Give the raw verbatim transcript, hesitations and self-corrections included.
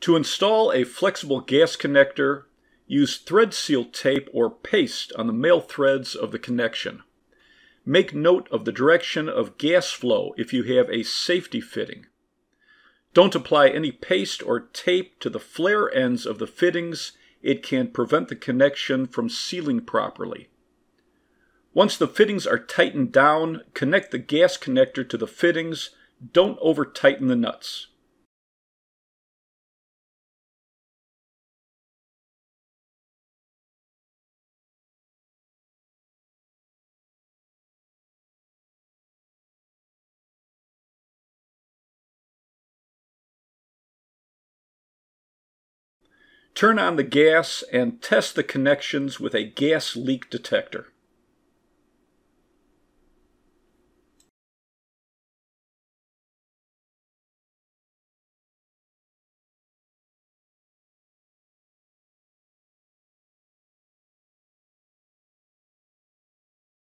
To install a flexible gas connector, use thread seal tape or paste on the male threads of the connection. Make note of the direction of gas flow if you have a safety fitting. Don't apply any paste or tape to the flare ends of the fittings. It can prevent the connection from sealing properly. Once the fittings are tightened down, connect the gas connector to the fittings. Don't over-tighten the nuts. Turn on the gas and test the connections with a gas leak detector.